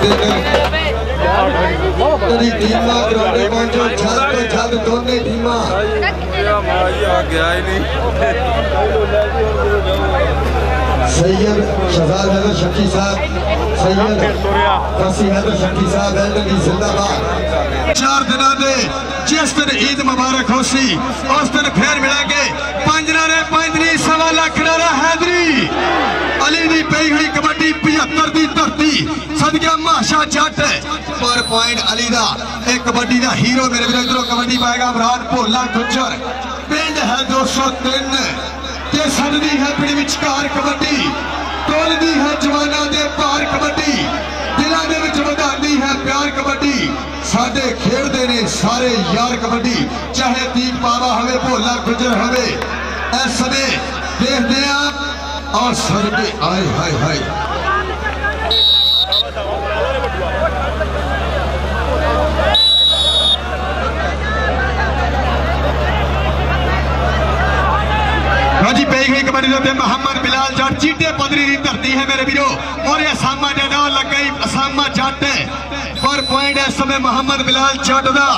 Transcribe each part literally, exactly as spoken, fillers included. सैयद शहजाद हैदर शक्की साहब, सैयद फसी हैदर शक्की साहब, एलडी जिंदाबाद। चार दिन दे जिस दिन ईद मुबारक हो सी उस दिन फिर मिला के पंज नारे पंज नी सवा लाख नारा हैदरी अली दी पई हुई कबड्डी पचहत्तर दी धरती सदका माशा जट पर पॉइंट अली दा एक कबड्डी दा हीरो मेरे वीर। इधरों कबड्डी पाएगा इमरान भोला गुजर, पिंड है दो सौ तीन ते सददी है पिंड विचकार कबड्डी, तोलदी है जवाना दे पार कबड्डी, दिलों दे विच वधांदी है प्यार कबड्डी, साडे खेडदे ने सारे यार कबड्डी, चाहे दीप बाबा होवे भोला गुजर होवे, इस सदे देखदे आ और सरबे आए हाय हाय। जी पे गई कबड्डी दे मोहम्मद बिलाल जट चीटे पदरी की धरती है मेरे वीरों और असामा जट लग गई असामा जट पर पॉइंट इस समय मोहम्मद बिलाल जट का।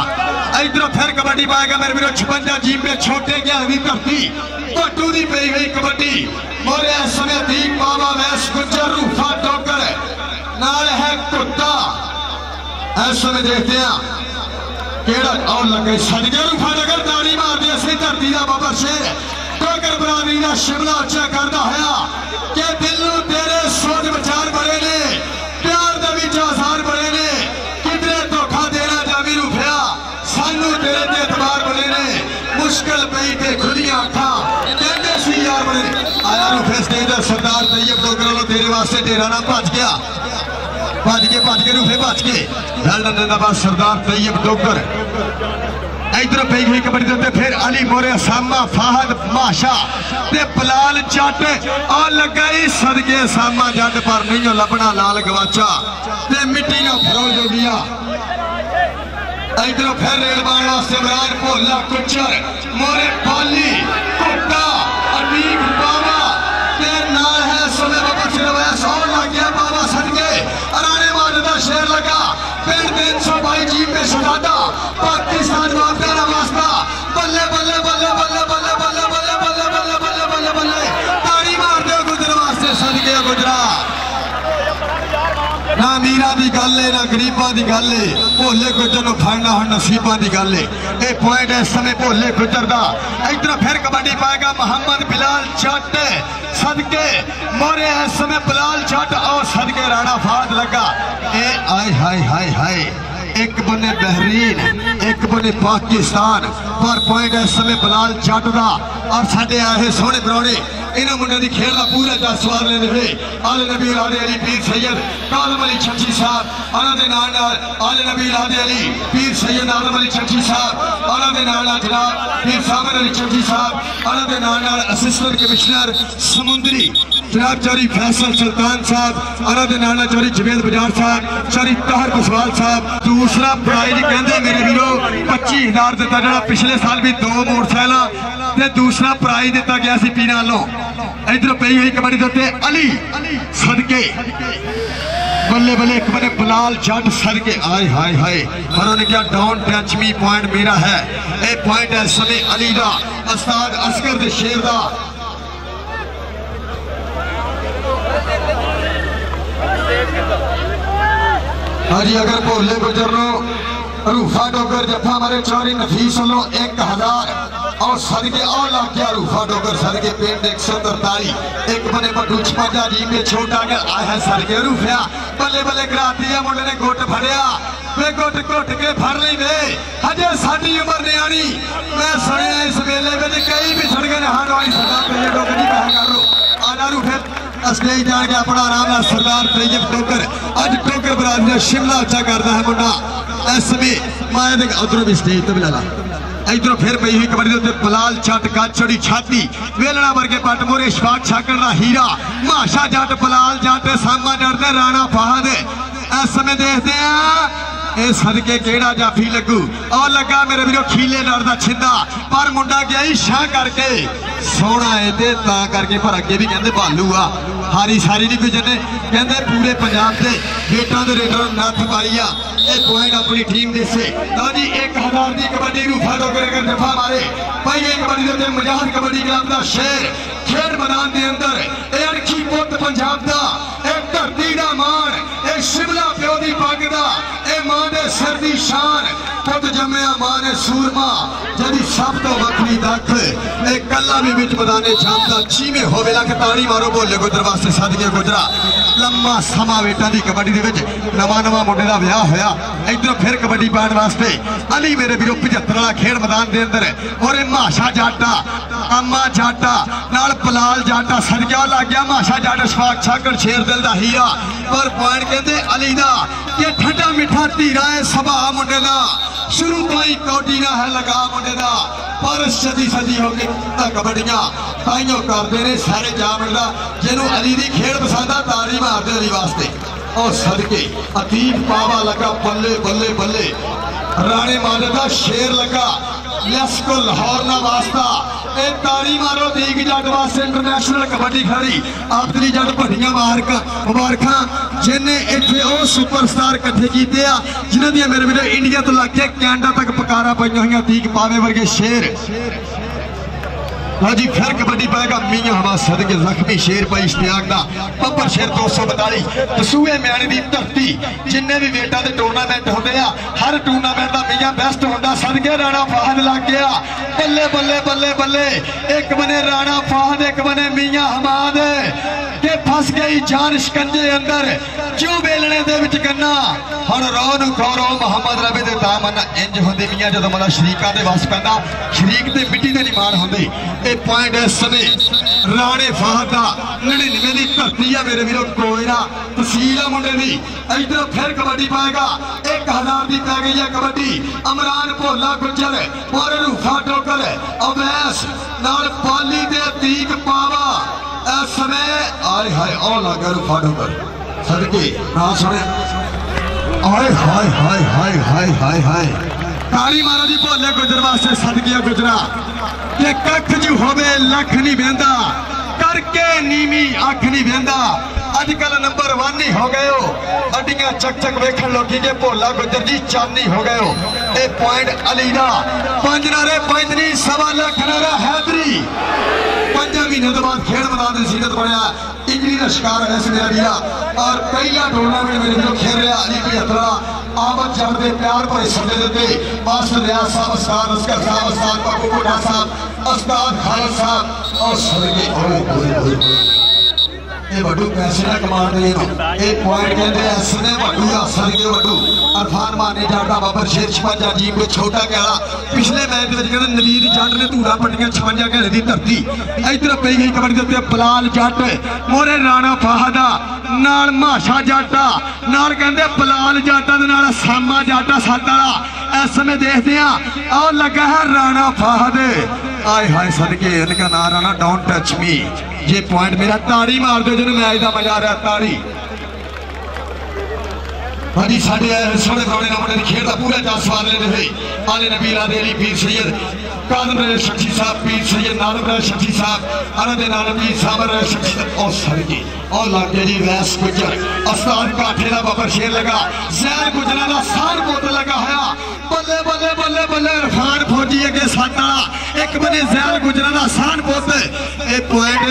इधरों फिर कबड्डी पाएगा मेरे वीरों छपंजा जीपे छोटे ज्ञान की धरती भट्टू की पे गई कबड्डी और इस समय दीप बाबा वैस गुजर रूफा डोगर नाल है कुत्ता। इस समय देखते हैं केड़ा और लगे सदके रूफा डोगर ताली मारते असली धरती का बाबा शेर बरादरी का शिमला उच्चा करता है कि दिल तेरे सोच विचार बड़े ने प्यार आसार बड़े ने कितने धोखा देना जावी रूफिया सानू तेरे ते एतबार बड़े ने मुश्किल पई ते खुलियां अखां कहते सी यार बड़े आया रूफे स्टेज सरदार तैयब डोगरा तेरे वास्ते डेरा ना भज गया भज के भज के रूफे भज के वेल डन बाद सरदार तैयब डोगर। इधर पई हुई कबड्डी दे फिर अली मोरे सामा फाहद माशा ते पलाल जट और लगाई सदके सामा जट पर नहीं लभना लाल गवाचा ते मिट्टी ना फरोल जोगिया। इधर फिर रेलबान वास्ते इमरान भोला कुचर मोरे पाली कुत्ता अनीक बाबा ते नाल है समय बाबा सिरवा सौ लग गया बाबा सदके अराने माज दा शेर लगा फिर तीन सौ बाई जी में सदादा पाकिस्तान ना मीरा की गल है ना गरीबा की गल है भोले गुजर फड़ना हम नसीबा की गल है। यह पॉइंट इस समय भोले गुजर का। इधर फिर कबड्डी पाएगा मोहम्मद बिलाल जट सदके मोरे इस समय बिलाल जट और सदके राणा फाद लगा ए आए हाय हाय हाय। एक बने बहरीन एक बने पाकिस्तान पर पॉइंट इस समय बिलाल जट का और साढ़े आए सोहने परौने इन्होंने मुंडे की खेल का पूरा दस सवाल लेने हुए आले नबी राधे अली पीर सैयद आलम अली छठी साहब उन्होंने आले नबी राधे अली पीर सैयद आलम अली छठी साहब उन्होंने जनाब पीर सामर अली छठी साहब उन्होंने असिस्टेंट कमिश्नर समुद्री जनाब चौरी फैसल सुल्तान साहब उन्होंने चौरी जवेद बजार साहब चौरी ताहर कुशवाल साहब। दूसरा प्राइज कहते मेरे वीरो पच्ची हजार दिता जो पिछले साल भी दो मोटरसाइकिल दूसरा प्राइज दिता गया पीना वालों। इधर पई हुई कबड्डी दे अली सदके बल्ले बल्ले एक बने बिलाल जट सदके आए हाय हाय पर उन्होंने क्या डाउन टच मी पॉइंट मेरा है। ये पॉइंट है समय अली का उस्ताद असगर दे शेर का। हाँ जी अगर भोले गुजर लो रूफा डोगर जफा हमारे चौरी नफीस लो एक हजार और सदके और ला गया रूफा डोगर सदके पेंट एक सौ तरताली एक बने बटूच पजा जी में छोटा गया आया सदके रूफिया बल्ले बल्ले कराती है मुंडे ने गोट फड़िया वे गोट घुट के फड़ ली वे हजे साडी उम्र नहीं आनी मैं सुने इस मेले में कई भी सड़कें नहा नवाई सरदार तैयब डोगर जी बह कर लो आना रूफे स्टेज जा के अपना आराम सरदार तैयब डोगर अज डोगर बरादरी शिमला उच्चा करता है मुंडा। इस समय माया उधरों भी स्टेज तो भी लाला। इधरों फिर पई हुई कबड्डी दे बिलाल जट काछड़ी छाती वेलड़ा वर्गे पट मोरे शफाक छाकण दा हीरा माशा जट बिलाल जट सामा जट राणा फाहद। इस समय देखते हैं ए सदके केड़ा जाफी लगू और लगा मेरे वीरों खीले नार दा छिंदा पर मुंडा गया ही शाह करके सोना है ते ता करके पर अगे भी कहते भालू आ हारी सारी नहीं कुछ ने कहते पूरे पंजाब के बेटा तो रेटा नथ पाई आ एक पॉइंट अपनी टीम दे से ताजी एक हजार की कबड्डी रूफा डोगर अगर दफा मारे पहिए कबड्डी देते मजाक कबड्डी क्लब का शेर खेल मैदान के अंदर ए अरखी पुत पंजाब दा एक धरती दा मान ए शिमला प्यो दी पग दा ए मां दे सिर दी शान पुत जम्मिया मां ने सूरमा जदी सब तो वखरी दख ए कल्ला भी विच मैदाने शाम दा छीवे होवे लख ताड़ी मारो बोले को दरवाजे सदके गुजरा लम्मा समा वेटा दी कबड्डी दे विच नवा नवा मुंडे दा विआह होया इधरों फिर कबड्डी पाने वास्ते अली मेरे वीरों पचहत्तर वाला खेल मैदान के अंदर और माशा जाटा अम्मा जाटा नाल पलाल जाटा सदका लग गया माशा जाटा शफाक छाकड़ शेर दिल दा हीरा पर पॉइंट कहते अली दा ये ठंडा मिठा धीरा है सभा मुंडे दा शुरू भाई कौडी ना है लगा मुंडे दा पर सदी सदी हो गई कबड्डियां ताइयों करते ने सारे जा मुंडा जिन्होंने अली दी खेल पसंद आ तारी मारते अली वास्ते और सदके अतीब पावा लगा बल्ले बल्ले बल्ले राणे मारे का शेर लगा यस को लाहौर ना वास्ता ए तारी मारो दीग जट वास इंटरनेशनल कबड्डी खड़ी आखिरी जट भटिया मारक मुबारखा जिन्हें इतने वह सुपर स्टार कट्ठे किए जिन्होंने मेरे मेरे इंडिया तो लाके कैनेडा तक पकारा पाई हुई दीग पावे वर्गे शेर हाँ जी फिर कबड्डी पाएगा मियां हवा सदके जख्मी शेर पाई इश्तियाक दा पब्बर शेर दो सौ बताली तसूए म्याणी की धरती जिन्हें भी वेटा के टूर्नामेंट होते हैं हर टूर्नामेंट का मियां बेस्ट होता सदके राणा फाहद लग गया बल्ले बल्ले बल्ले बल्ले एक बने राणा फाहद एक बने मियां हमाद के फस गई जान शिकंजे अंदर क्यों बेलने दे विच गन्ना हर रोन गौरो मोहम्मद रबी दे तामना इंज होंदी मियां जदों मना शरीकां दे वस पैंदा शरीक ते मिट्टी दे निमान होंदी पॉइंट इस समय राणे फाहदा निन्यानवे की धरती है मेरे वीरों कोयरा तहसील है मुंडे की इधर फिर कबड्डी पाएगा एक हजार की पै गई है कबड्डी अमरान भोला गुजर और रूफा डोगर अवैस नाल पाली दे तीक पावा इस समय आए हाय और लग गया रूफा डोगर सदके ना सुने आए हाय हाय हाय हाय हाय हाय ताली मारो जी भोले गुजर वास्ते सदकिया गुजरा ये कख जो होवे लख नहीं बेंदा करके नीमी अख नहीं बेंदा अजकल नंबर वन ही हो गए हो अड्डियां चक चक वेखन लोकी के भोला गुजर जी चानी हो गए हो ये पॉइंट अली दा पंज नारे पंज नहीं सवा लख नारा हैदरी पंज महीने तो बाद खेल मैदान की सीरत बनया इंजरी का शिकार है मेरा वीरा और पहला टूर्नामेंट मेरे वीरों खेल रहा अली पचहत्तरा आमद जमदे प्यार भरे सदे देते मास्टर रियाज साहब उस्ताद असगर साहब उस्ताद बाबू कोटा साहब उस्ताद खालिद साहब और सदके ये वड्डू पैसे ना कमा रहे हैं ये पॉइंट कहते हैं इसने वड्डू या सदके वड्डू अरफान माने जाटा बाबर शेर छपंजा जीप में छोटा कहला पिछले मैच में कहते नवीर जट ने धूरा पट्टियां छपंजा घरे की धरती इधर पई गई कबड्डी के उत्ते पलाल जट मोरे राणा फाहदा नाल माशा जाटा नाल कहते पलाल जाटा दे नाल सामा जाटा साताला इस समय देखते हैं और लगा है राणा फाहद आए हाय सदके इनका ना राणा डोंट टच मी ये पॉइंट मेरा ताड़ी मार दो जिन्हें मैच का मजा आ रहा ताड़ी हाँ जी साढ़े सोने सोने नंबर खेल का पूरा जांच सवाल रहे आले नबी रादेली पीर सैयद कादम रहे शक्ति साहब पीर सैयद नारद रहे शक्ति साहब अनंत नारद जी साबर रहे शक्ति और सरगी और लागे जी वैस गुजर अस्तान का ठेला बाबर शेर लगा जैर गुजरा ना सार बोत लगा है बल्ले बल्ले बल्ले बल्ले रफान फौजी के साता एक बने जैर गुजरा ना सार बोत ए पॉइंट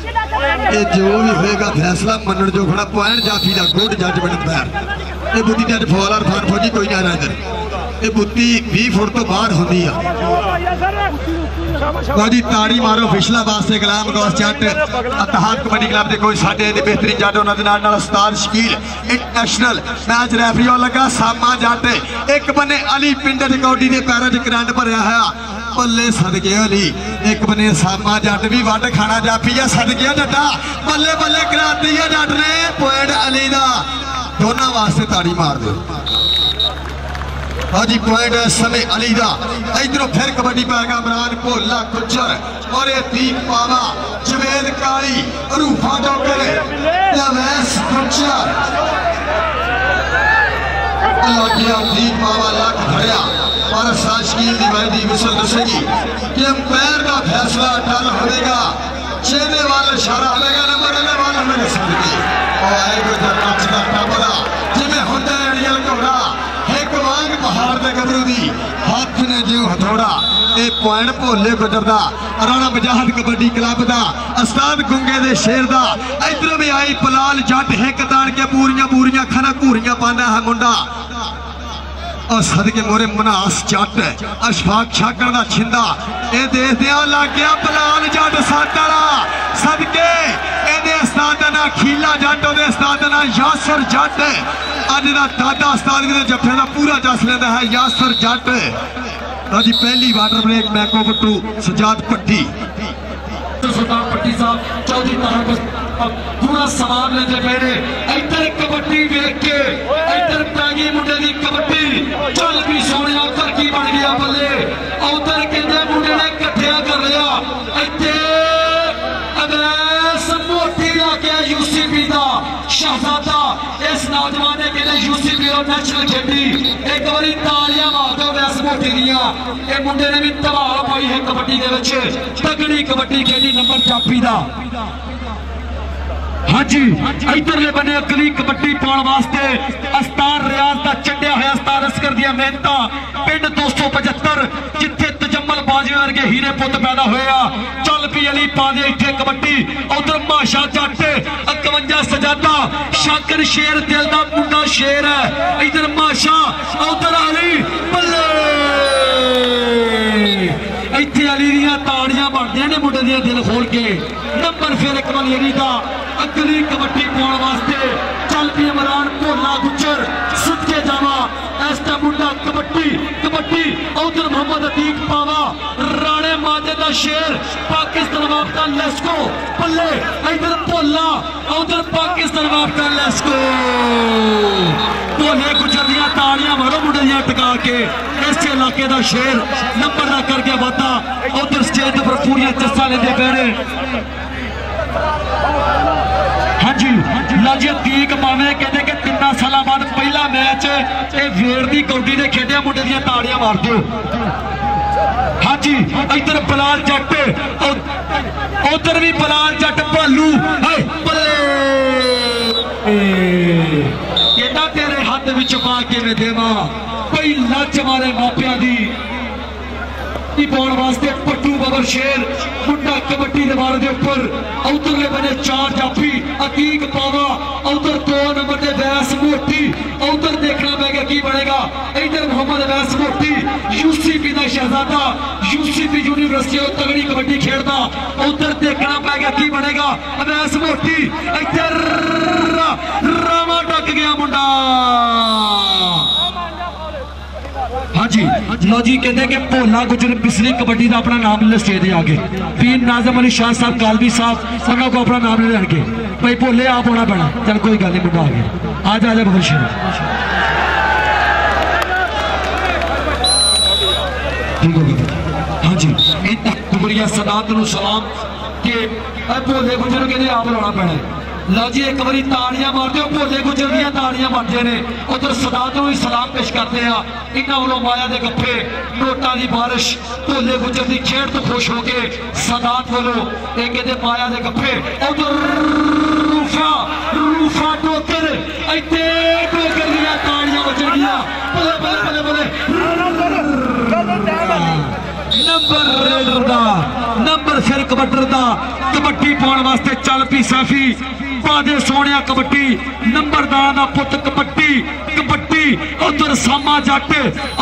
ये जो भी होगा फैसला मनन जो खड़ा पॉइंट जाफी का गुड जजमेंट पैर ये बुद्धि जज फौल और फान फौजी कोई ना इधर ये बुद्धि भी फुट तो बाहर होती है जी ताड़ी मारो पिछला वास्ते गुलाम गौस जट अतहाद कबड्डी क्लब के कोई साढ़े बेहतरीन जट उन्होंने उस्ताद शकील इंटरनेशनल मैच रैफरी लगा सामा जट एक बने अली पिंड कौडी के पैरों च करंट भरया है बल्ले सदके अली एक बने सामा जट भी वट खाना जाफी है सदकिया जटा बल्ले बल्ले कराती है जट ने पॉइंट अली दा दोनों वास्ते ताड़ी मार दो हाँ जी पॉइंट समय अली दा इधरों फिर कबड्डी पाएगा इमरान भोला गुजर और ये दीप पावा जवेद काली रूफा डॉक्टर कि अंपायर का फैसला टल होगा, चेने वाले इशारा होगा, नंबर लेने वाले मेरे साथी और आएगा जन्नत का टपरा जिमे होता है रियल कोड़ा एक वांग पहाड़ दे कबरूदी हाथ ने जीव हथौड़ा ए पॉइंट भोले गुजर दा अराना बजाहत कबड्डी क्लब दा अस्ताद गुंगे दे शेर दा इधर भी आई पलाल जट है कतान के पूरियां पूरियां खाना घूरियां पाना है मुंडा और सदके मोरे मनास जट अशफाक छाकर दा छिंदा ए देखदे आ लग गया पलाल जट साटाला सदके एदे उस्ताद ना खीला जट ओदे उस्ताद ना यासर जट अज दा दादा उस्ताद दे जफे दा पूरा जस लेंदा है यासर जट जी। पहली water break back over to Sajjad Patti Sultan पट्टी साहब चौधरी पूरा सवाल लेते मेरे इधर कबड्डी देख के इधर पैगी मुंडे की कबड्डी चल भी सोने उधर की बन गया बल्ले उधर कहते मुंडे ने कट्ठिया कर लिया इतने अगैस मोटी लाके यूसीपी का शहजादा इस नौजवान ने कहते यूसीपी और नेशनल खेली एक बारी तालियां मारते हो वैस मोटी दिया ये मुंडे ने भी तबाह पाई है कबड्डी के बच्चे तगड़ी कबड्डी खेली नंबर चापी का। हाँ जी इधरले बने अगली कबड्डी पाने वास्ते अस्तार रियाज का चढ़िया होया अस्तार अस्कर दिया मेहनता पिंड दो सौ पचहत्तर जिथे तजम्मल बाजी वर्गे हीरे पुत पैदा होया चल भी अली पा दे इतने कबड्डी उधर माशा जट इक्यावन सजादा शाकर शेर दिल का मुंडा शेर है इधर माशा उधर अली बल्ले इतने अली दिया ताड़ियां बढ़दियां ने मुंडे दिया दिल खोल के नंबर फिर एक वाली अली का अगली कबड्डी पाने वास्ते चल पी इमरान भोला गुजर सदके जावा ऐसा मुंडा कबड्डी कबड्डी उधर मोहम्मद अतीक पावा राणे माजे का शेर पाकिस्तान वाप का लेस्को पल्ले इधर भोला उधर पाकिस्तान वाप का लेस्को भोले गुजर दिया ताड़ियां मारो मुंडे दिया टका के इस इलाके का शेर नंबर ना करके वादा उधर स्टेज पर पूरी चस्सा लेते पैने। हाँ जी लाजिया तीक पावे कहते कि तिना साल बाद पहला मैच ये वेड़ की कौडी ने खेलिया मुंडे दिया ताड़ियां मार दो। हाँ जी इधर पलाल जट उधर भी पलाल जट भालू कहना तेरे हाथ में पा के मैं देव कोई लच मारे मापिया की पट्टू बबर शेर मुंडा कबड्डी दीवार के उपर उधरले बने चार जाफी अतीक पावा उधर दो नंबर के वैस मोटी उधर देखना पड़ेगा की बनेगा इधर मोहम्मद वैस मोटी यूसीपी का शहजादा यूसीपी यूनिवर्सिटी और तगड़ी कबड्डी खेलता उधर देखना पड़ेगा की बनेगा वैस मोटी इधर रामा डक गया मुंडा। हाँ जी लो जी कहते कि भोला गुजर पिछली कबड्डी का अपना नाम ले स्टेज आ गए पीर नाजम अली शाह साहब कालवी साहब उन्होंने को अपना नाम ले लगे भाई भोले आप होना पैना चल कोई गल नहीं मुंडा आ गया आ जा जा बदल शेर। हाँ जी इतना दुबरिया सदात नू सलाम कि भोले गुजर कहते आप लाना पैना लो जी एक बार ताड़ियां मारते हो भोले गुजर दियाँ ताड़ियां मारते ने उधर सदात नू सलाम पेश करते हैं इन्हों वालों माया के गप्पे नोटा की बारिश भोले गुजर की खेड़ तो खुश हो गए सदात वालों एक माया के गप्पे उधर रूफा रूफा टोकर इतने टोकर दिया ताड़ियां बजनिया बोले बोले बोले नंबर रेडर का नंबर फिर कबड्डर का कबड्डी पाने वास्ते चल पी साफी पादे सोनिया कबड्डी नंबरदार का पुत कबड्डी कबड्डी उधर सामा जट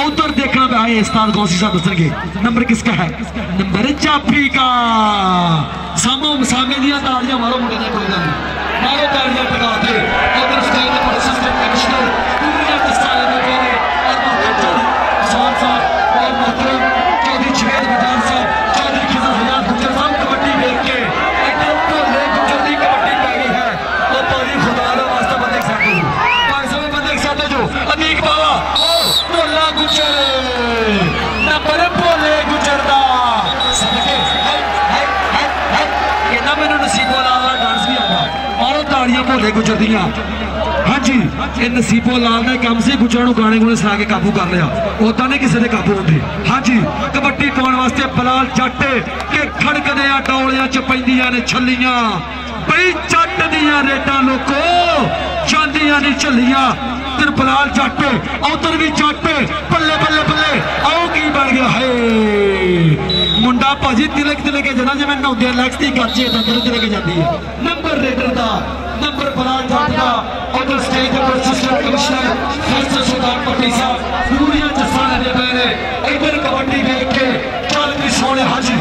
उधर देखना आए उस्ताद गौसी साहब दसणगे नंबर किसका है नंबर चापी का सामो सामे दिया ताड़ियां मारो मुंडे ने कोई गल नहीं मारो ताड़ियां टका के उधर स्टेज पर असिस्टेंट कमिश्नर पूरी दस्ताने में बोले और मोहतरम साहब साहब और मोहतरम चौधरी छेद बजार साहब चौधरी खिजर हजार गुजर साहब कबड्डी देख के एकदम भोले गुजर की कबड्डी पै गई है और पाजी खुदा का वास्ता बंदे साडे जो पांच सौ बंदे साडे जो अतीक बाबा और भोला गुजर नंबर भोले गुजर दा सदके कहना मैनू नसीबो लाल दा डांस भी आता मारो ताड़ियां भोले गुजर दियां। हाँ जी ये नसीबो लाल ने कम से गुजरात गाने गुने सुना के काबू कर लिया ओदा नहीं किसी ने काबू होती। हाँ जी कबड्डी पाने वास्ते बलाल जट के खड़कदे डोलियां च पैंदियां ने छलियां बई जट दियां रेटां लोको चांदियां दी छलियां इधर बलाल जट उधर भी जट बल्ले बल्ले बल्ले आओ की बन गया है मुंडा भाजी तिलक तिलक के जना जिवें नौंदे लैक्स दी गज इदां तिलक तिलक के जांदी है नंबर रेडर दा नंबर बलाल जट दा उधर स्टेज पर सिस्टम कमिश्नर फैसल सुल्तान पट्टी साहब पूरियां जस्सा लगे पे ने इधर कबड्डी देख के चल भी सोने हाजी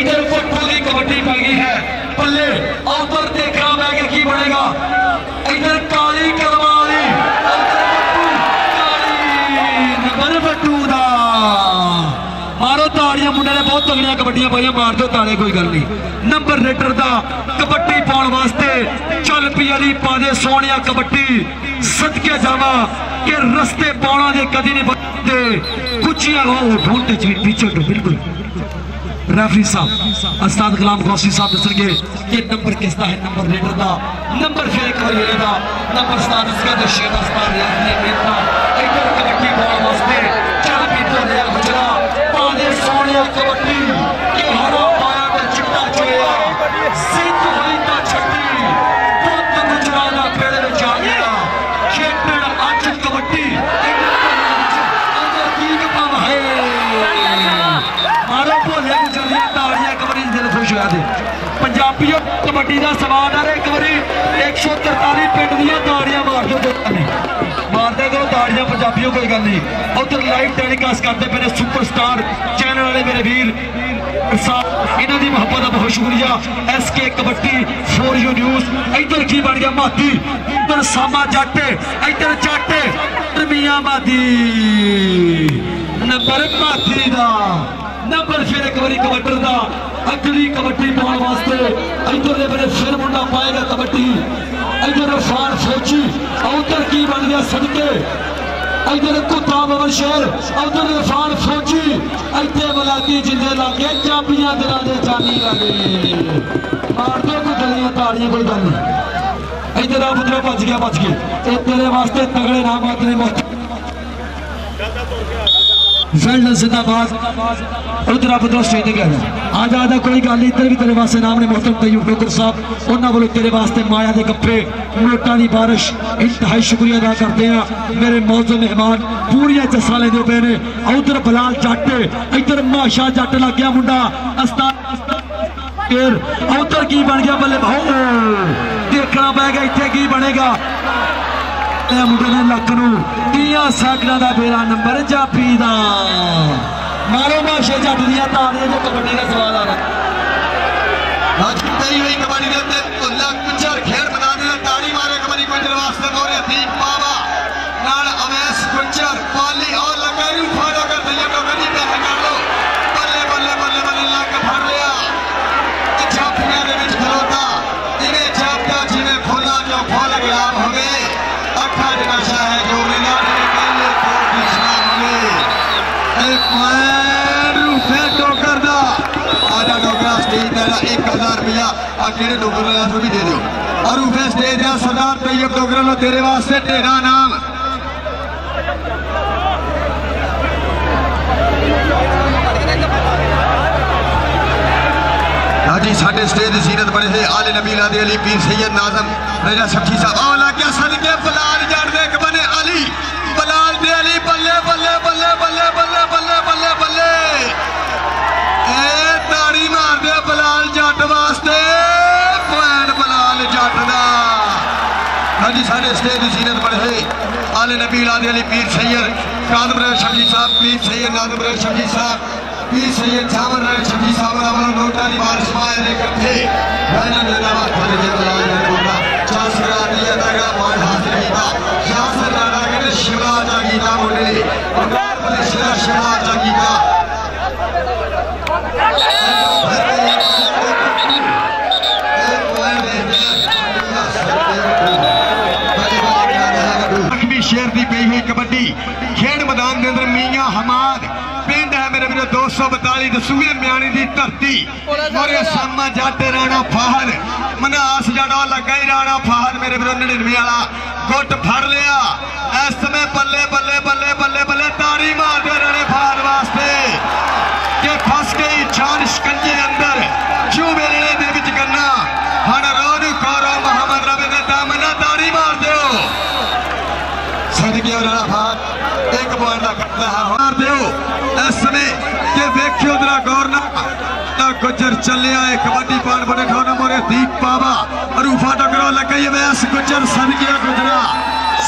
इधर फुटबॉल की कबड्डी पै गई है पल्ले उधर देखना बैगे की बनेगा इधर काली करवाली नंबर बटू दा मारो ताड़ियां मुंडे ने बहुत तगड़ियां कबड्डियां पाइयां मार दो ताड़े कोई गल नहीं नंबर रेडर दा कबड्डी पाने वास्ते चल पी अली पादे सोनिया कबड्डी सदके जावा के रस्ते पाना दे कदी नहीं बनते कुचिया हो ढूंढते जी पीछे बिल्कुल रेफरी साहब अस्ताद गुलाम गौसी साहब दसगे ये नंबर किसका है नंबर रेडर का नंबर फिर एक बार ये दा नंबर स्टार इसका तो शेर स्टार यार ने बेटा इधर कबड्डी बॉल वास्ते चल भी तो ले गुजरा पादे सोनिया कबड्डी के हरा पाया का चिट्टा चोया सिंध होई ता छट्टी पुत गुजरा ना पेड़ में जाएगा खेतड़ आज कबड्डी पंजाबियों कबड्डी का सवाल आ रहा एक बार एक सौ तरताली पिंड दाड़ियां मार दो मारते करो दाड़ियां पंजाबियों कोई गल नहीं उधर लाइव टेलीकास्ट करते पे सुपर स्टार चैनल वाले मेरे वीर इन्हों की मोहब्बत का बहुत शुक्रिया एस के कबड्डी फोर यू न्यूज इधर की बन गया माधी उधर सामा जट इधर जट मियां माधी नंबर माधी का नंबर फिर एक बार कबड्डी का अगली कबड्डी पाने वास्ते इधर मेरे फिर मुंडा पाएगा कबड्डी इधर फार फौजी उधर की बन गया सदके इधर कुत्ता बबर शेर उधर फार फौजी इतने बलाती जिंदे लागे चाबियां दिला दे जानी लागे मार दो कोई गलियां ताड़ियां कोई गल नहीं इधर आप उधर बच गया बच गए तेरे वास्ते तगड़े नाम आते वेल्डन जिंदाबाद उधर आप उधर स्टेज गए आज आधा कोई गल नहीं इधर भी तेरे वास्ते नाम ने मोहतरम तैयूब डोगर साहब उन्होंने वालों तेरे वास्ते माया के कपड़े नोटा की बारिश इंतहाई शुक्रिया अदा करते हैं मेरे मौजूद मेहमान पूरिया जस्सा लेते पे ने उधर बलाल जट इधर माशा जट लग गया मुंडा उधर की बन गया बल्ले भाओ देखना पैगा इतने की बनेगा मुंडे ने लक तीन सैकड़ा का बेरा नंबर जापी का मारो माशे जट दिया तारियां जो कबड्डी का सवाल आ रहा सरदार तैयब डोगरा लो तेरे वास्ते तेरा नाम हाजी साढ़े स्टेज सीरत बने थे आले नबी लादे अली पीर सैयद नाजम रजा सखी साहब औला क्या सदके बलाल जट दे के बने अली बलाल दे अली बल्ले बल्ले बल्ले बल्ले बल्ले बल्ले बल्ले बल्ले ए ताड़ी मार दे बलाल जट वास्ते जी साढ़े स्टेज सीरत बढ़े आले नबी लादे अली पीर सैयद कादम रहे शबजी साहब पीर सैयद नादम रहे शबजी साहब पीर सैयद छावर रहे शबजी साहब रावल नोटा निवार समाये रे कथे राजा जिंदाबाद खाली जय बलाल जय बोला चास रानिया दागा मान हासिल कीता चास राणा के शिवा जागीता बोले उदार बोले शिवा शिवा जागीता दो सौ बताली दसूए म्याणी की धरती सामा जाते राणा फाहर मनास जड़ा लगा ही राणा फाहर मेरे विरो नड़िनवे वाला गुट फड़ लिया। इस समय बल्ले बल्ले बल्ले बल्ले बल्ले तारी मारते राणे फाहर वास्ते के फस गई छान शिकंजे अंदर क्यों मेरे दिल में गन्ना हण रोन कौरो मोहम्मद रबी ने दामना तारी मार दो सदके राणा फाहर एक बार ना करता मार दो। इस समय के देखियो जरा गौर ना गुजर चलिया है कबड्डी पान बने ठोना मोरे दीप बाबा रूफा डगरो लगाई व्यास गुजर सदकिया गुजरा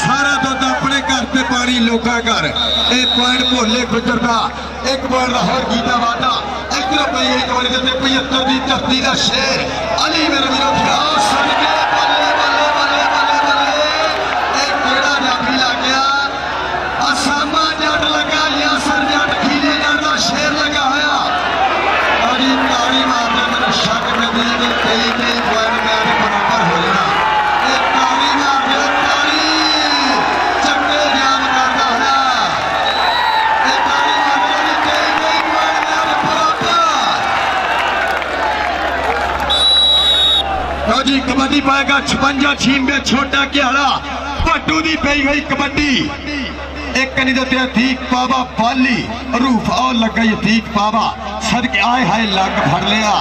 सारा दुध अपने घर पे पानी लोका घर एक पॉइंट भोले गुजर का एक पॉइंट लाहौर गीता वादा एक रुपये एक बार देते पचहत्तर की धरती का शेर अली मेरे विरोध सदकिया बल्ले बल्ले बल्ले बल्ले बल्ले एक बेड़ा जाफी लग गया असामा जट लगा यासर जट खीले जट का शेर लगा है जी कबड्डी पाएगा छपंजा छियानवे छोटा केड़ा भट्टू की पई गई कबड्डी एक कनी दीक पावा पाली रूफ और लग गई दीक पावा सदके आए हाय लग फड़ लिया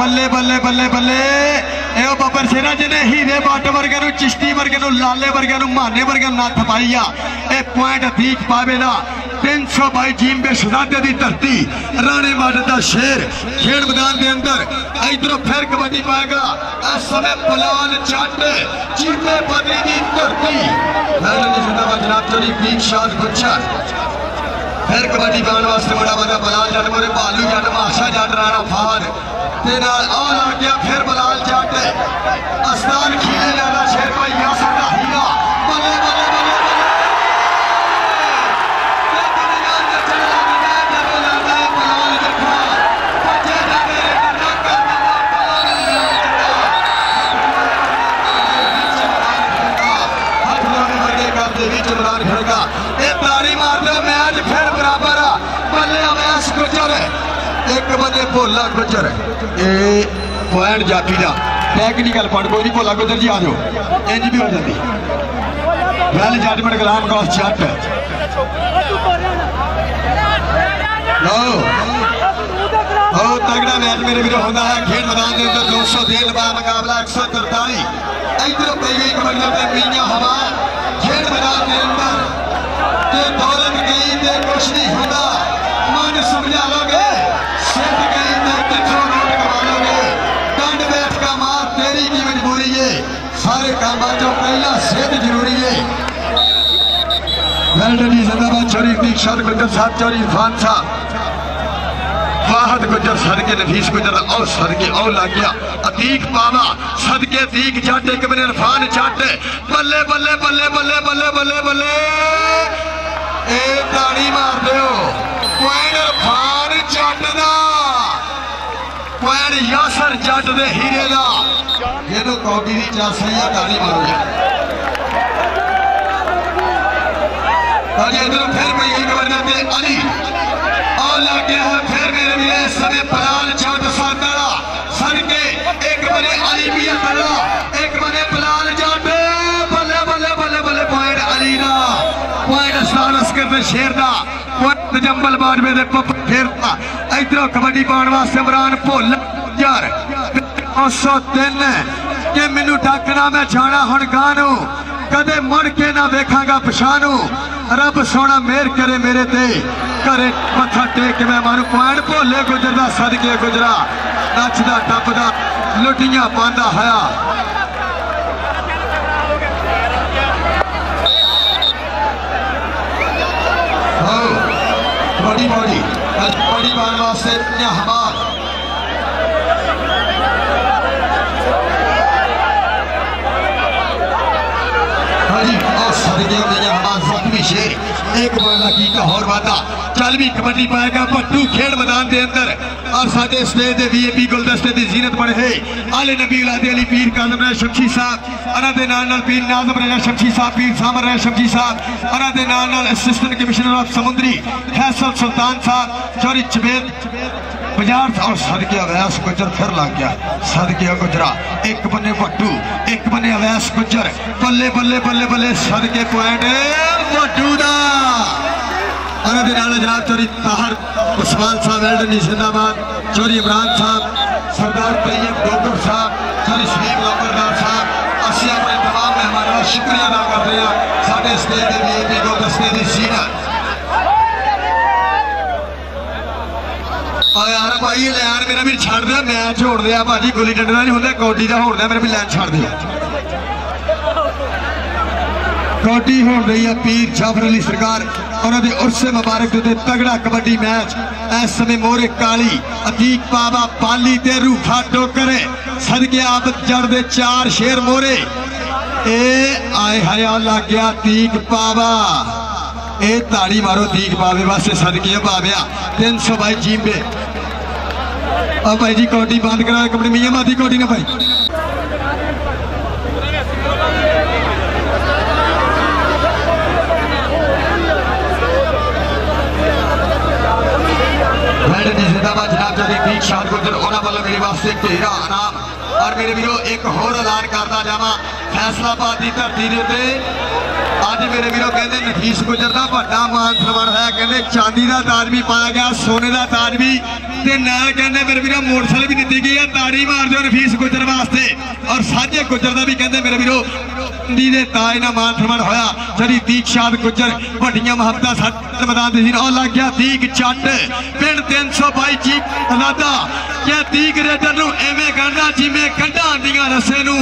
बल्ले बल्ले बल्ले बल्ले ए बाबर शेरा जी ने हीरे बट वर्गे चिश्ती वर्गे लाले वर्गे माने वर्गे नत्थ पाई आ ए पॉइंट दीक पावे ना तीन सौ बाई जींबे शहजादे की धरती राणे वाडा का शेर खेल मैदान के अंदर इधरों फिर कबड्डी पाएगा इस समय पलान चट चीते बदी की धरती जनाब चोरी पीक शाद गुच्छर फिर कबड्डी पाने वास्ते बड़ा बड़ा बलाल जट मोरे भालू जट माशा जट राणा फार आ गया फिर बलाल जट अस्तान खीले जाना शेर भाई भोला गुजर ये पॉइंट जाफी का टेक्निकल पॉइंट कोई नहीं भोला गुजर जी आ जाओ इंज भी हो जाती वेल जजमेंट गुलाम गौस जट लो बहुत तगड़ा मैच मेरे वीरों होता है खेल मैदान के अंदर दो सौ दे लबा मुकाबला एक सौ तरताली इधर पी गई कबड्डी से पीया हवा खेल मैदान के अंदर के दौलत गई तो कुछ नहीं होता मन समझा लोगे सारे काम जो पहला सेहत जरूरी है वेलडनी जिंदाबाद चोरी दीक्षात गुजर साहब चोरी इरफान साहब फाहद गुजर सदके नफीस गुजर और सदके और लग गया अतीक पावा सदके दीक जाटे के बने इरफान जाटे बल्ले बल्ले बल्ले बल्ले बल्ले बल्ले बल्ले ए ताड़ी मार दो पॉइंट इरफान जाट दा पॉइंट यासर जाट दे हीरे दा ये तो कॉपी नहीं चाह सही ताली मारोगे ताली इधर फिर भाई एक बार जाते अली और लगे हैं फिर मेरे भी है सभी पलाल जाट सातरा सर के एक बने अली भी तड़ा एक बने पलाल जाट बल्ले बल्ले बल्ले बल्ले पॉइंट अली ना पॉइंट सानस के पे शेर ना पॉइंट जंबल बाद में दे पप फिर ना इधर कबड्डी पांडवा सिमरान पोल यार पाँच सौ तीन के मैनू डाकना मैं जाना हूं गानू कदे मुड़ के ना देखांगा पछानू रब सोना मेहर करे मेरे ते करे मथा टेक मैं मारू पॉइंट भोले गुजर दा सदके गुजरा नचदा टपदा लुटियां पांदा हया बड़ी बड़ी बड़ी बार वास्ते हमार और सर गया हमारा जख्मी पीछे एक वाला की का होर वादा चालवी कबड्डी पाएगा पट्टू खेड़ मैदान के अंदर और साडे स्टेज दे वीआईपी गुलदस्ते दी जीनत बने है आले नबी लादे अली पीर कादम रा शमशी साहब अना दे नाल नाल पीर नाज़म रा शमशी साहब पीर सामर रा शमशी साहब अना दे नाल नाल असिस्टेंट कमिश्नर ऑफ समुद्री फैसल सुल्तान साहब चौरी चबेल पंजाब और सदके अवैस गुजर फिर लग गया सदके गुजरा एक बने वट्टू एक बने अवैस गुजर बल्ले बल्ले बल्ले बल्ले सदके पॉइंट वट्टू दा अरे जनाब चौरी ताहर उस्मान साहब एल्डनी जिंदाबाद चौरी इमरान साहब सरदार तैयब डोगर साहब चौरी शहीद लापरदार साहब असि अपने तमाम मेहमानों का शुक्रिया अदा कर रहे हैं साढ़े स्टेज के वीआईपी को दस्ते दी सीना यार भाई यार मेरा भी छड़ दे मैं छोड़ दिया भाजी गुली डंडे नहीं होंगे कौटी का होड़ दिया मेरा भी लैन छड़ दिया कौटी होड़ रही है पीर जाफर अली सरकार उन्होंने उर्से मुबारक दे तगड़ा कबड्डी मैच इस समय मोरे काली अतीक बाबा पाली ते रूफा डोगर सदके आप जड़ दे चार शेर मोरे ए आए हया लग गया तीक बाबा ए ताड़ी मारो तीक बाबे वास्ते सदके बाबा तीन सौ बाई जीबे और भाई जी कौटी बंद करा कबड्डी मियां माती कौटी ना भाई जिंदाबाद जनाब जगदीप शाह गुजर उन्होंने वालों मेरे वास्ते तेरा आराम और मेरे वीरो एक होर ऐलान करता जावा फैसलाबाद की धरती के अज मेरे वीरो कहते नफीस गुजर का बड़ा मान सम्मान है कहते चांदी का ताज भी पाया गया सोने का ताज भी कहते मेरे वीरो मोटरसाइकिल भी दी गई है ताड़ी मार दो नफीस गुजर वास्ते और साझे गुजर का भी कहते मेरे वीरो चांदी के ताज का मान सम्मान होया जगदीप शाह गुजर बड़िया महत्ता मैदान दिन और लग गया तीक चट पिंड तीन सौ बाई जी अलादा क्या तीक रेडर एवें गांधा जिमें कंधा आदिया रस्से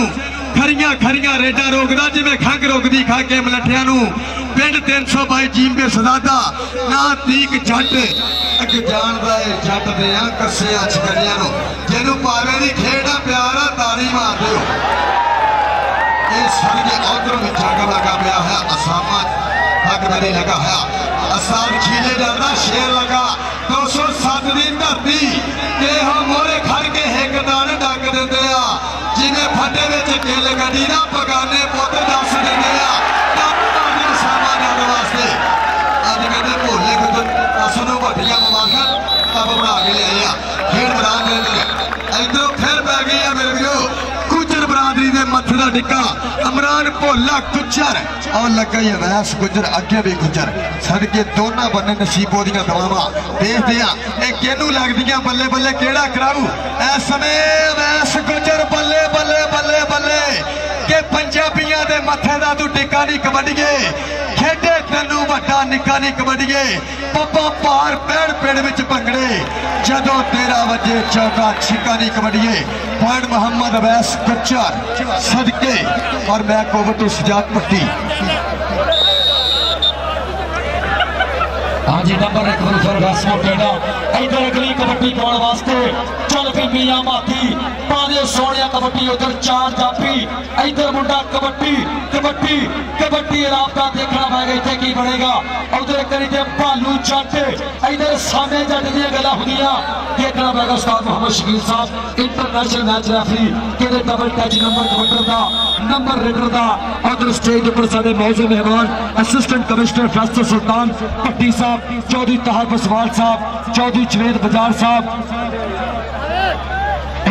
खरिया खरिया रेडा रोकदा जिमें खंघ रोकदी खा के मलठिया पिंड तीन सौ बाई जीमे सदादा ना तीक जट अगे जानदा है जट दे कसे अचकरिया जिनू पावे दी खेड़ा प्यारा तारी मार दियो औदरों में जग लगा पाया है असामा हक बने लगा है असाम खीले डरदा शेर लगा दो सौ सात दिन धरती के हम मोरे खड़ के हेक दान डक देते जिन्हें फटे विच केल कड़ी ना पगाने पुत दस देते वास्ते अज कहते भोले गुजर अस नूं वड्डियां मुबारक तब बना के लिया खेल मैदान के अंदर इधरों फिर पै गई है मेरे वीरो गुजर बरादरी के मत्थे का टिक्का अमरान भोला गुजर और लगा ही वैस गुजर अगे भी गुजर सड़के दोनों बने नसीबों दिया दवावा देखते हैं ये केनू लगदियां बल्ले बल्ले केड़ा कराऊ इस समय वैस गुजर बल्ले बल्ले बल्ले बल्ले के पंजाबियां दे मथे दा तू टिका नहीं कबड्डीए खेडे तेनू वड्डा निका नहीं कबड्डीए पप्पा पार पैड़ पेड़ विच भंगड़े जदों तेरा वजे चौका छिका नहीं कबड्डीए पॉइंट मोहम्मद अवैस गुजर सदके और मैं कोवटू सजाद पट्टी आज नंबर एक पर रस्म पेड़ा इधर अगली कबड्डी पाने वास्ते चल भी मियां माती पाने सोनिया कबड्डी उधर चार जापी इधर मुंडा कबड्डी कबड्डी कबड्डी राबता देखना पड़ेगा इतने की बनेगा उधर करी दे भालू जट इधर सामने जट दिया गला हुनिया देखना पड़ेगा उस्ताद मोहम्मद शकील साहब इंटरनेशनल मैच रेफरी के डबल टच नंबर कबड्डर का नंबर रेडर का उधर स्टेज पर सारे मौजूद मेहमान असिस्टेंट कमिश्नर फैसल सुल्तान पट्टी साहब चौधरी ताहर बसवाल साहब चौधरी चवेद बाजार साहब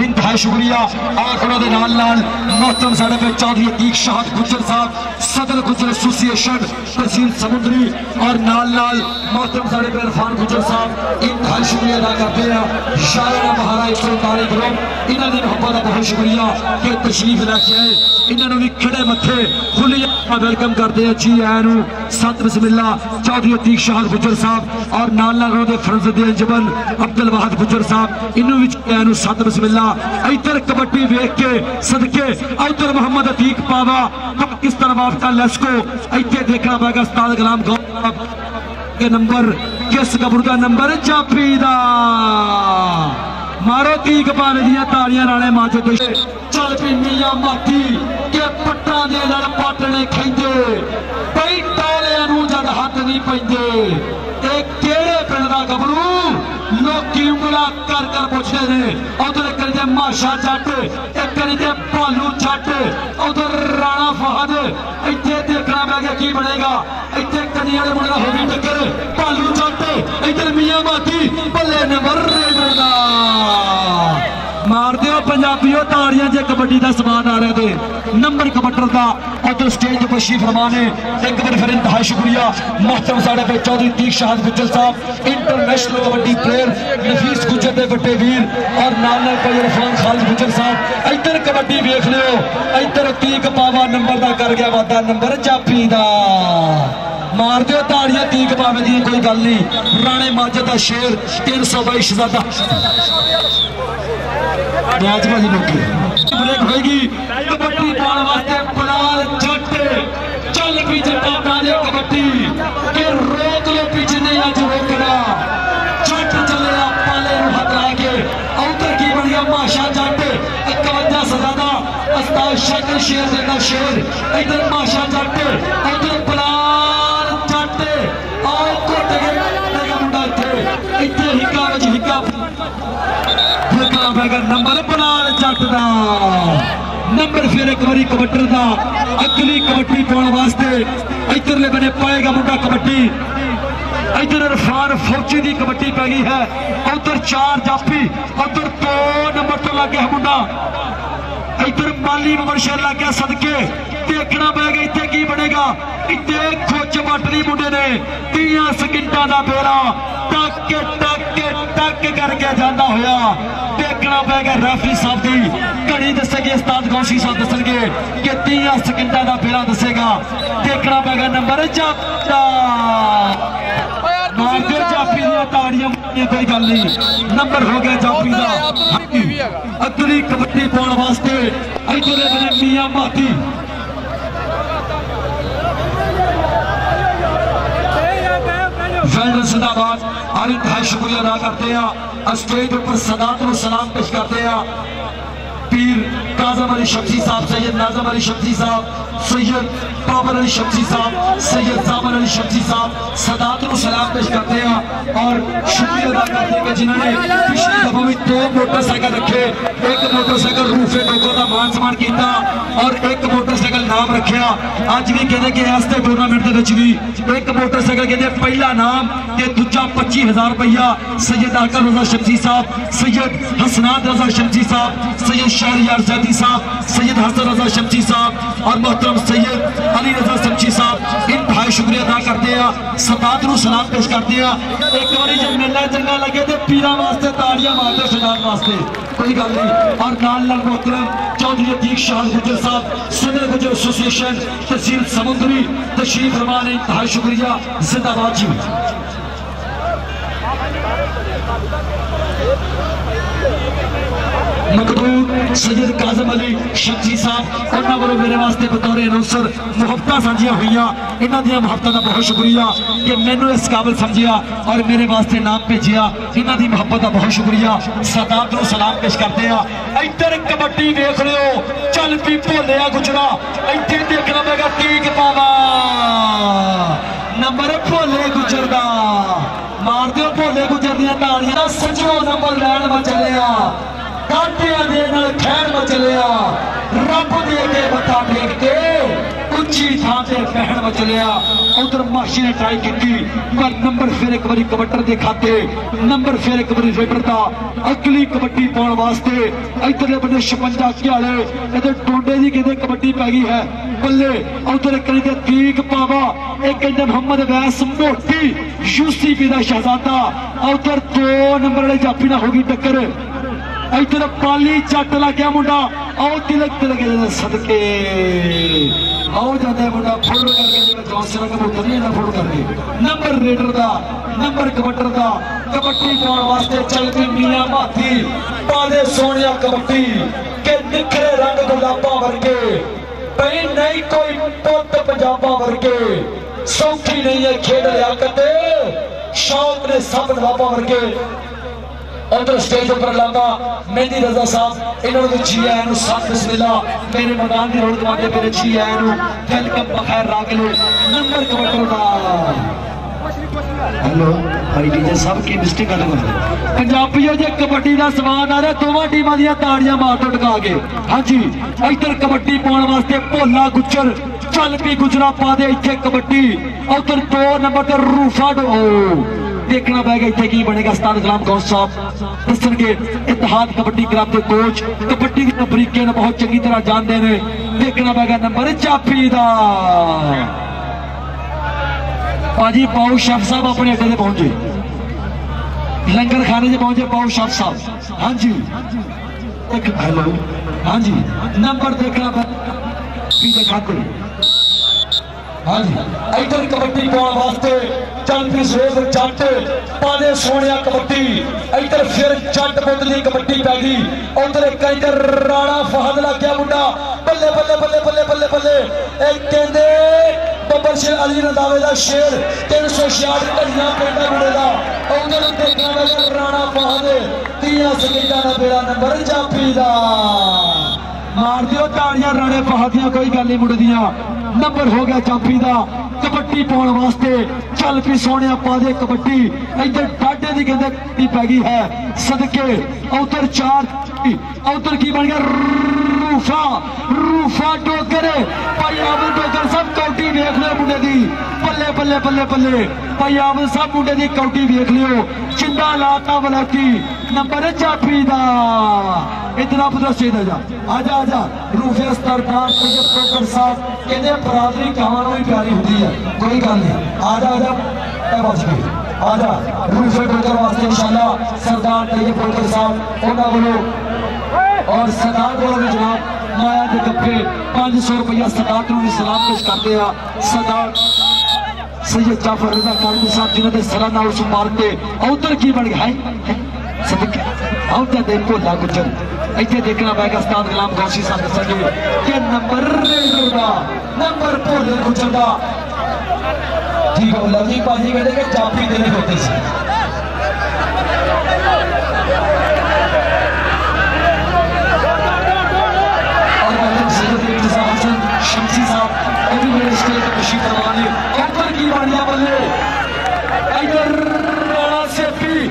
इंतहा शुक्रिया और उन्होंने नाल नाल मोहतरम साढ़े पे चौधरी अतीक शाह गुजर साहब सदर गुजर एसोसिएशन तहसील समुद्री और नाल नाल मोहतरम साढ़े पे इरफान गुजर साहब इंतहा शुक्रिया अदा करते हैं शायरा महाराज एक सौ उन्ताली ग्रुप इन्हों की मोहब्बत का बहुत शुक्रिया कि तशरीफ लैके आए इन्होंने भी खड़े मथे खुले वेलकम करते हैं जी आयू सत बसमिल्ला चौधरी अतीक शाह गुजर साहब और नाल नाल उन्होंने फरजदीन जबन अब्दुल वाहद गुजर साहब इन्हों भी आयू सत बसमिल्ला इधर कबड्डी वेख के सदके इधर मोहम्मद अतीक पावा पाकिस्तान वापता लश्को इतने देखना पड़ेगा उस्ताद गुलाम के नंबर किस कबरू का नंबर जापी दा मारो तीक पावे दियां ताड़ियां नाले माजो चल भी मिया माटी के पट्टा दे लड़ पाटने खेंदे कई टालिया नू जद हाथ नहीं पैंदे ते केड़े पिंड दा गबरू लोकी उंगला कर कर पुछे ने उधर कर दे माशा जट ते कर दे पालू जट उधर राणा फहद इथे देखना लगे की बनेगा इथे कनियां दे मुंडा होगी टक्कर पालू जट इधर मिया माटी भले नंबर रेदा मार दियो पंजाबियों ताड़ियां जे कबड्डी का समान आ रहे थे नंबर कबड्डर का उधर स्टेज पर तशरीफ फरमाने एक बार फिर इंतहा शुक्रिया मोहतरम साहब चौधरी तीक शाहद गुजर साहब इंटरनेशनल कबड्डी प्लेयर नफीस गुजर के बड़े वीर और नाल भाई इरफान खालिद गुजर साहब इधर कबड्डी देख लियो इधर तीक पावा नंबर का कर गया वादा नंबर जापी का मार दियो ताड़ियां तीक पावे दी कोई गल नहीं राणे माजद का शेर तीन सौ बाईस शहजादा ब्रेक होगी कबड्डी पाने वास्ते बलाल जट चल भी जटा डाले कबड्डी के रोक लो पीछे नहीं अज रोकना जट चले पाले हटा के उधर की बन गया माशा जट इकवंजा सजादा अस्ताद शक्ल शेर देता शेर इधर माशा जट उधर बलाल जट और कुट गए मुंडा इतने इतने हिका बच हिका नंबर बनाल जट का नंबर फिर एक बार कबड्डर का अगली कबड्डी पाने वास्ते इधरले बने पाएगा मुंडा कबड्डी इधर इरफान फौजी की कबड्डी पै गई है उधर चार जापी उधर दो नंबर तो लग गया मुंडा इधर माली नंबर शेर लग गया सदके देखना पेगा इतने की बनेगा इतने खोच बटनी मुंडे ने तीन सेकंडा का बेड़ा टक टक टक करके जाता होया देखना पेगा रेफरी साहब की घड़ी दसेगी उस्ताद गौशी साहब दसणगे कि तीन सेकंडा का बेड़ा दसेगा देखना पेगा नंबर जापा मारते जापी ताड़ियां कोई गल नहीं नंबर हो गया जापी का अगली कबड्डी पाने वास्ते इधर बने मियां माती जिंदाबाद हर इंतहा शुक्रिया अदा करते हैं स्टेज पर सदात और सलाम पेश करते हैं पीर काजम अली शमसी साहब सैयद नाजम अली शमसी साहब सैयद बाबर अली शमसी साहब सैयद साबर अली शमसी साहब सदात और सलाम पेश करते हैं और शुक्रिया अदा करते हैं जिन्होंने पिछली दफा भी दो मोटरसाइकिल रखे एक मोटरसाइकिल रूफे डोगर का मान सम्मान किया और एक मोटरसाइकिल नाम रखा अज भी कहते कि इस टूरनामेंट भी एक मोटरसाइकिल कहते पहला नाम ते दूजा पच्ची हजार रुपया सैयद आका रजा शमसी साहब सैयद हसनात रजा शमसी साहब सैयद शहरियार जादी साहब सैयद हसन रजा शमसी साहब और मोहतरम सैयद अली रजा शमसी साहब इंतहा शुक्रिया अदा करते हैं सदात को सलाम पेश करते हैं एक बार जब मेला चंगा लगे तो पीर वास्ते ताड़ियां मारते सरदार वास्ते कोई गल नहीं और नाल नाल मोहतरम चौधरी अतीक शाह गुजर साहब सुनर गुजर एसोसिएशन तहसील समुद्री तशरीफ फरमा ने इंतहा शुक्रिया जिंदाबाद जी मकबूल सैयद काजम अली शमसी साहब उन्होंने वालों मेरे वास्ते बतौर अनाउंसर मुहब्बत साझिया हुई इन्हों दी मुहब्बत का बहुत शुक्रिया कि मैंने इस काबिल समझिया और मेरे वास्ते नाम भेजिया इन्हों की मुहब्बत का बहुत शुक्रिया सदात को सलाम पेश करते हैं इधर कबड्डी देख रहे हो चल भी भोलिया गुजरा इधर देखना पेगा तीक पावा नंबर भोले गुजर का मार दो भोले गुजर दियां तालियां सजो नंबर लैन में चलिया खैर में चलिया रब दे के मथा टेक के उची थां से पहन में चलिया उधर माशी ने ट्राई की पर नंबर फिर एक बार कबड्डर के खाते नंबर फिर एक बार रेडर का अगली कबड्डी पाने वास्ते इधरले बने छपंजा घियाले इधर टोडे की कहते कबड्डी पै गई है बल्ले उधर कहते तीक पावा एक कहते मोहम्मद वैस मोटी यूसीपी का शहजादा उधर दो नंबर वाले जापी ना होगी टक्कर इधर पाली जट लग गया मुंडा आओ तिलक तिलक सदके आओ जाते मुंडा फोड़ करके चौसरा कबूतर नहीं फोड़ करके नंबर रेडर का नंबर कबड्डर का कबड्डी पाने वास्ते चल गई मियां माथी पाले सोनिया कबड्डी के निखरे रंग गुलाबा वर्गे भाई नहीं कोई पुत पंजाबा वर्गे सौखी नहीं है खेड लिया कदे शौक ने सब नवाबा वर्गे उधर स्टेज पर लादा मेहंदी रजा साहब इन्होंने जी आया साथ बिस्मिल्ला मेरे मैदान की रोड दवाते मेरे जी आया वेलकम बखैर रागिल नंबर कमटर का हेलो भाई डीजे साहब की मिस्टेक कर दो पंजाबियों जे कबड्डी दा सवाद आ रहा दोवां टीमां दी ताड़ियां मार टट का के हां जी इधर कबड्डी पाउन वास्ते भोला गुज्जर चल भी गुजरा पा दे इथे कबड्डी उधर दो नंबर ते रूफा डो देखना पड़ेगा इतने की बनेगा उस्ताद गुलाम गौस साहब दसन के इतिहाद कबड्डी क्लब के कोच कबड्डी के तरीके ने बहुत चंगी तरह जानते हैं। देखना पड़ेगा नंबर चापी दा पाजी पाऊ शेफ साहब अपने अड्डे से पहुंचे लंगर खाने से पहुंचे पाऊ शेफ साहब हाँ जी हेलो हाँ जी नंबर देखना पड़ेगा हाँ जी इधर कबड्डी पाने वास्ते चंद जोर जट पाने सोने कबड्डी इधर फिर जट बोतली कबड्डी पै गई उधर एक इधर राणा फहद लग गया मुंडा बल्ले बल्ले बल्ले बल्ले बल्ले बल्ले कहते बब्बर शेर अली रजावे का शेर तीन सौ छियाठ घड़िया पेंडा मुंडे का उधर देखा गया राणा फहद तीन सकेंडा का बेड़ा नंबर जापी का मार दियो ताड़ियां राणे फहदियां कोई गल नहीं मुंडे दियां नंबर हो गया चापी का कबड्डी पाने वास्ते चल पी सोने पा दे कबड्डी इधर डाडे की कहते पै गई है सदके उधर चार उधर की बन गया रूफा रूफा डोगर भाई आमद डोगर सब कौटी वेख लो मुंडे की बल्ले बल्ले बल्ले बल्ले भाई आमद सब मुंडे की कौटी वेख लियो चिंदा लाता बलैती नंबर चापी का इतना पता चाहिए जा आजा आजा रूफे सरकार सुपर स्टार कहते बरादरी कावां भी प्यारी होती है कोई गल नहीं आजा आजा ए बस गई आजा रूफे डोगर वास्ते इंशाल्लाह सरदार तैयब डोगर साहब उन्हां वालों और सरदार वालों भी जनाब माया के गप्पे पांच सौ रुपया सरदार को भी सलाम पेश करते हैं सरदार सैयद जाफर रजा कालमी साहब जिन्होंने सलाना उस मार्ग के उधर की बन गया है सदके उधर देखो ला गुजर इतने देखना पड़ेगा उस्ताद गुलाम गौसी साहब दसणगे कि नंबर रेडर दा नंबर भोले गुजर दा ठीक है लवजी पाजी कहते कि चापी देने होती सी और मतलब सैयद इंतजार हसन शमसी साहब अभी मेरे स्टेज पर खुशी करवाने ऊपर की बाड़िया बल्ले इधर राणा से भी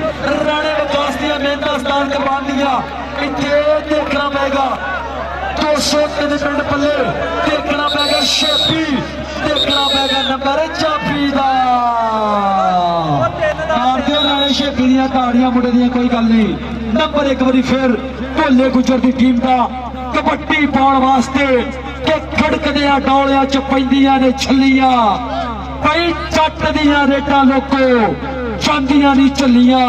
राणे वकास दिया मेहनत उस्ताद करवा दिया इतने देखना पड़ेगा दो सौ तीन मिनट पल्ले देखना पड़ेगा शेपी देखना पड़ेगा नंबर चापी का मारते राणे शेपी दियां ताड़ियां मुंडे दियां कोई गल नहीं नंबर एक बार फिर भोले गुजर की टीम का कबड्डी पाने वास्ते के खड़कदियां डौलियां च पैंदियां ने छलियां भाई जट दियां रेटां लोको चांदियां नहीं चलियां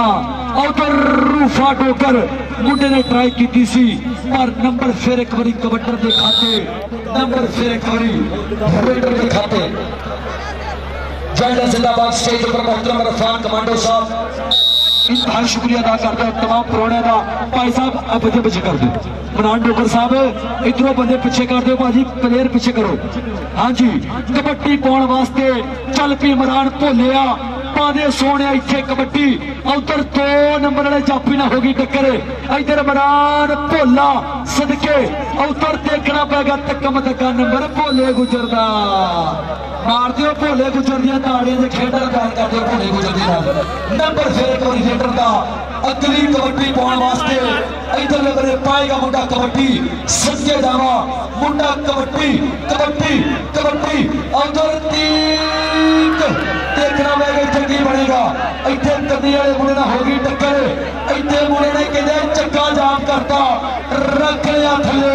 उधर रूफा डोगर मुंडे ने ट्राई की सी पर नंबर फिर एक बार कबड्डर के खाते नंबर फिर एक बार रेडर के खाते जय जिंदाबाद स्टेज पर मोहतरम रफान कमांडो साहब इतना शुक्रिया अदा करता है तमाम पुराने का भाई साहब आप बंदे पीछे कर दो मनान डोगर साहब इधरों बंदे पीछे कर दो भाजी प्लेयर पीछे करो हाँ जी कबड्डी पाने वास्ते चल पी मनान भोलिया पादे सोने इतने कबड्डी उधर दो नंबर चापी ना होगी टक्कर इधर मरान भोला सदके उधर देखना पड़ेगा तक मतका नंबर भोले गुजर का मार दो भोले गुजर दाड़ियां खेडर बैन कर दो भोले गुजर नंबर फिर एक बार खेडर का अगली कबड्डी पाने वास्ते इधर नंबर पाएगा मुंडा कबड्डी सदके जावा मुंडा कबड्डी कबड्डी कबड्डी उधर तीन देखना पड़ेगा इतने की बनेगा इतने कदी वाले मुंडे ना होगी टक्कर इतने मुंडे ने कहते चक्का जाम करता रख लिया थले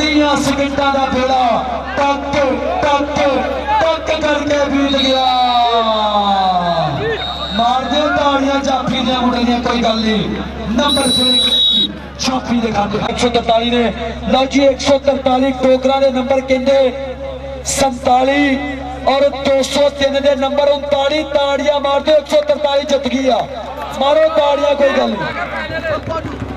तीन सेकंडा का बेड़ा टक टक टक करके बीत गया मार दे ताड़ियां चापी दे मुंडे ने कोई गल नहीं नंबर छह चापी दे खाते एक सौ तरताली ने लो जी एक सौ तरताली टोकरा ने नंबर कहते संताली और दो सौ तीन के नंबर उनताली ताड़ियां मार दो एक सौ तरताली जित गया मारो ताड़ियां कोई गल नहीं।